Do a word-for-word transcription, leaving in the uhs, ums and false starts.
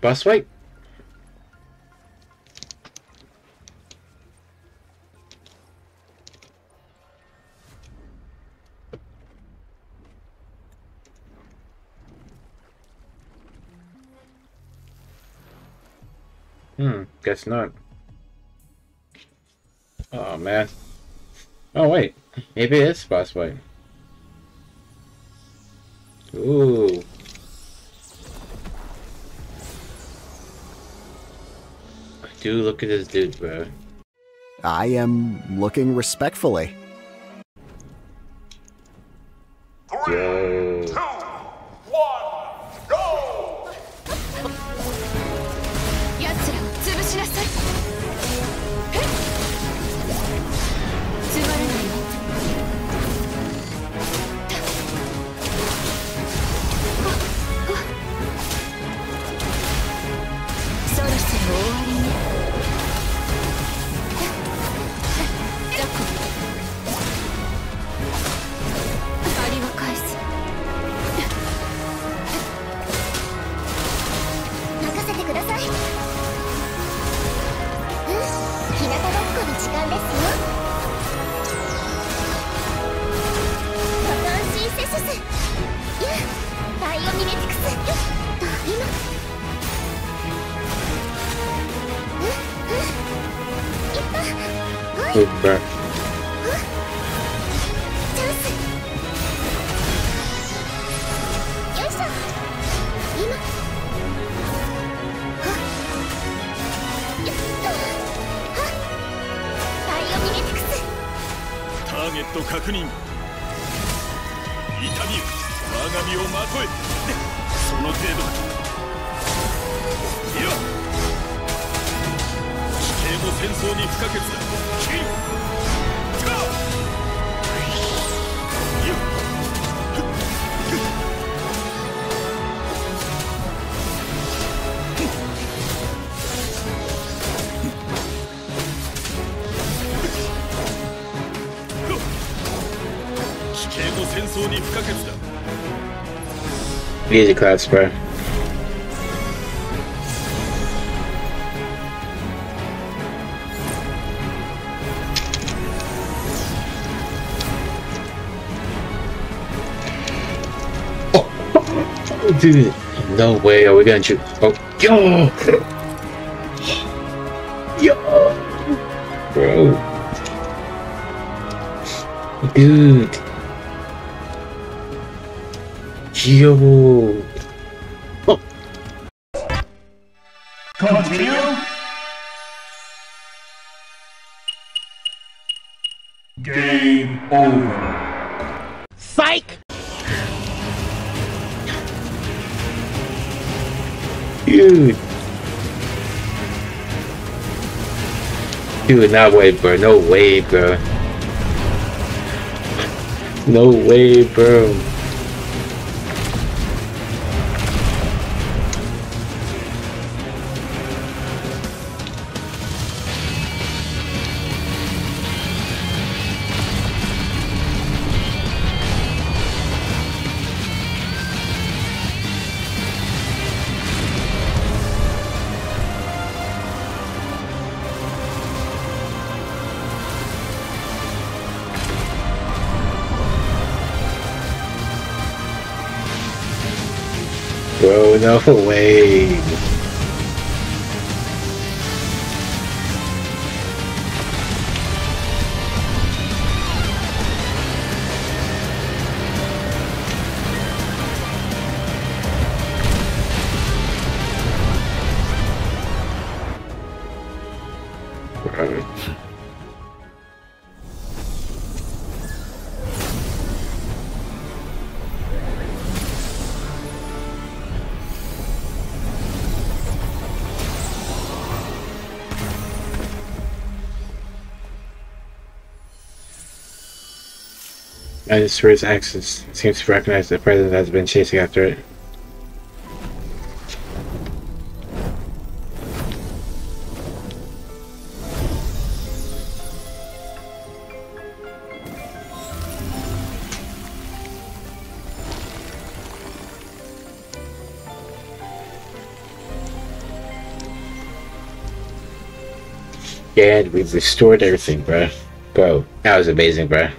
Boss fight. Hmm, guess not. Oh man. Oh wait, maybe it is boss fight. Ooh. Dude, look at this dude, bro. I am looking respectfully. Three, yo. Two, one, go! Back. Easy class, bro. Oh, dude, no way are we gonna shoot. Oh, yo, yo, bro, dude. Yo. Oh. Continue. Game over. Psych. Dude. Dude, not way, bro. No way, bro. No way, bro. Bro, no way. Bro. And its first axis seems to recognize the president has been chasing after it. Dad, we've restored everything, bro. Bro, that was amazing, bro.